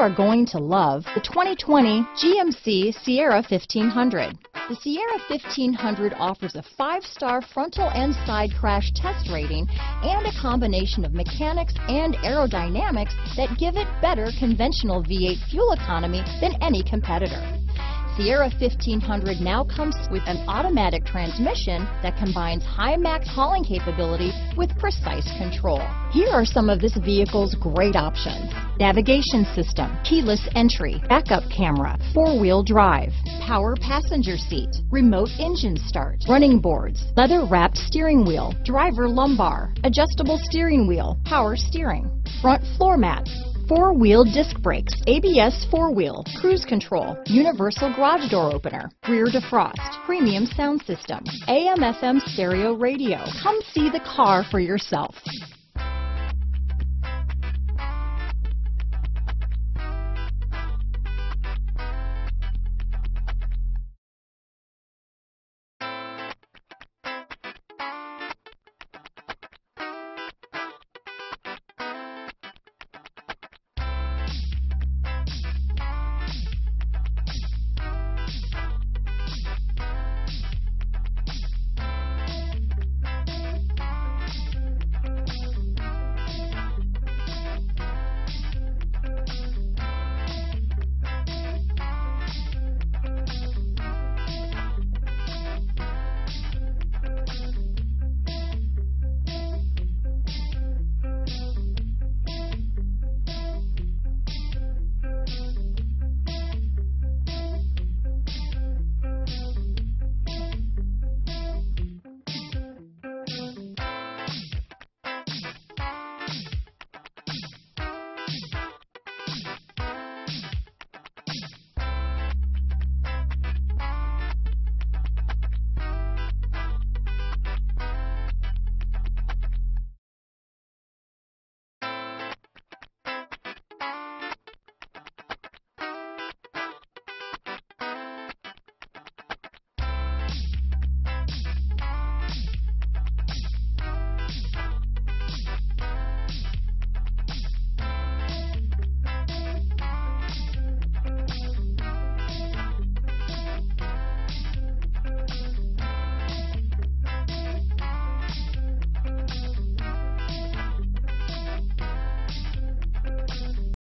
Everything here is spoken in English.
are going to love the 2020 GMC Sierra 1500. The Sierra 1500 offers a 5-star frontal and side crash test rating and a combination of mechanics and aerodynamics that give it better conventional V8 fuel economy than any competitor. Sierra 1500 now comes with an automatic transmission that combines high max hauling capability with precise control. Here are some of this vehicle's great options: navigation system, keyless entry, backup camera, four-wheel drive, power passenger seat, remote engine start, running boards, leather-wrapped steering wheel, driver lumbar, adjustable steering wheel, power steering, front floor mats, four-wheel disc brakes, ABS four-wheel, cruise control, universal garage door opener, rear defrost, premium sound system, AM/FM stereo radio. Come see the car for yourself.